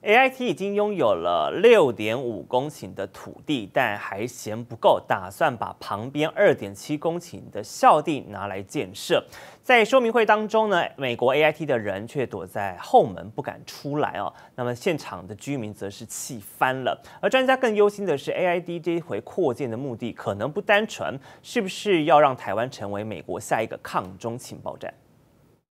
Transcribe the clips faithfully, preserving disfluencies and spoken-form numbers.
A I T 已经拥有了 六点五公顷的土地，但还嫌不够，打算把旁边 二点七公顷的校地拿来建设。在说明会当中呢，美国 A I T 的人却躲在后门不敢出来哦。那么现场的居民则是气翻了，而专家更忧心的是 ，A I T 这一回扩建的目的可能不单纯，是不是要让台湾成为美国下一个抗中情报站？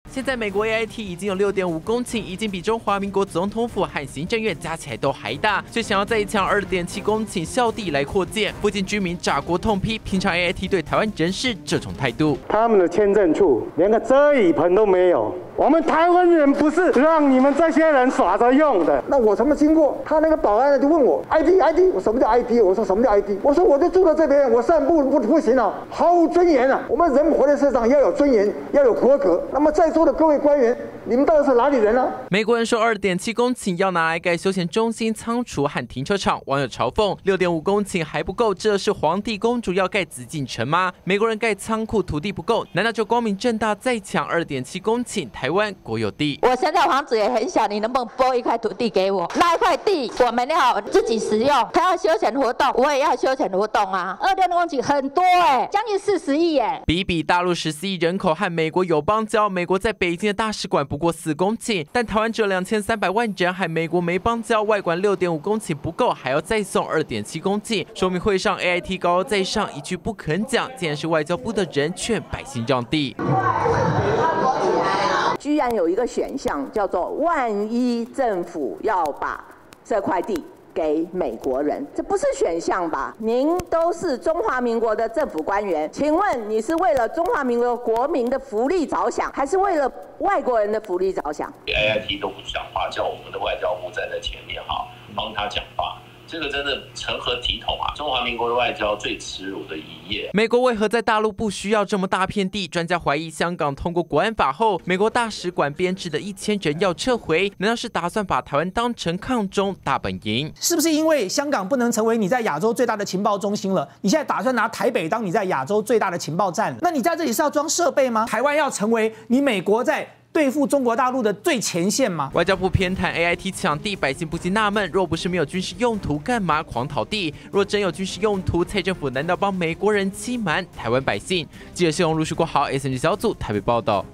现在美国 A I T 已经有 六点五公顷，已经比中华民国总统府和行政院加起来都还大，却想要再抢 二点七公顷校地来扩建。附近居民炸锅痛批，平常 A I T 对台湾人士这种态度。他们的签证处连个遮雨棚都没有，我们台湾人不是让你们这些人耍着用的。那我什么经过？他那个保安就问我 I D I D， 我什么叫 I D？ 我说什么叫 I D？ 我说我就住在这边，我散步不不行啊，毫无尊严啊！我们人活在世上要有尊严，要有国格。那么在座 各位官员，你们到底是哪里人呢、啊？美国人说 二点七公顷要拿来盖休闲中心、仓储和停车场，网友嘲讽 六点五公顷还不够，这是皇帝公主要盖紫禁城吗？美国人盖仓库土地不够，难道就光明正大再抢 二点七公顷台湾国有地？我现在房子也很小，你能不能拨一块土地给我？那一块地我们要自己使用，他要休闲活动，我也要休闲活动啊。二点五公顷很多哎、欸，将近四十亿哎、欸。比比大陆十四亿人口和美国友邦交，美国在 北京的大使馆不过四公顷，但台湾只有两千三百万人，和美国没邦交，外馆六点五公顷不够，还要再送二点七公顷。说明会上 A I T 高高在上，一句不肯讲，竟然是外交部的人劝百姓让地。 居然有一个选项叫做万一政府要把这块地 给美国人，这不是选项吧？您都是中华民国的政府官员，请问你是为了中华民国国民的福利着想，还是为了外国人的福利着想 ？A I T 都不讲话，叫我们的外交部站在前面哈，帮他讲话。 这个真的成何体统啊！中华民国的外交最耻辱的一页。美国为何在大陆不需要这么大片地？专家怀疑，香港通过国安法后，美国大使馆编制的一千人要撤回，难道是打算把台湾当成抗中大本营？是不是因为香港不能成为你在亚洲最大的情报中心了？你现在打算拿台北当你在亚洲最大的情报站了？那你在这里是要装设备吗？台湾要成为你美国在 对付中国大陆的最前线吗？外交部偏袒 A I T 抢地，百姓不禁纳闷：若不是没有军事用途，干嘛狂讨地？若真有军事用途，蔡政府难道帮美国人欺瞒台湾百姓？记者谢宏、陆旭国豪 S N G 小组台北报道。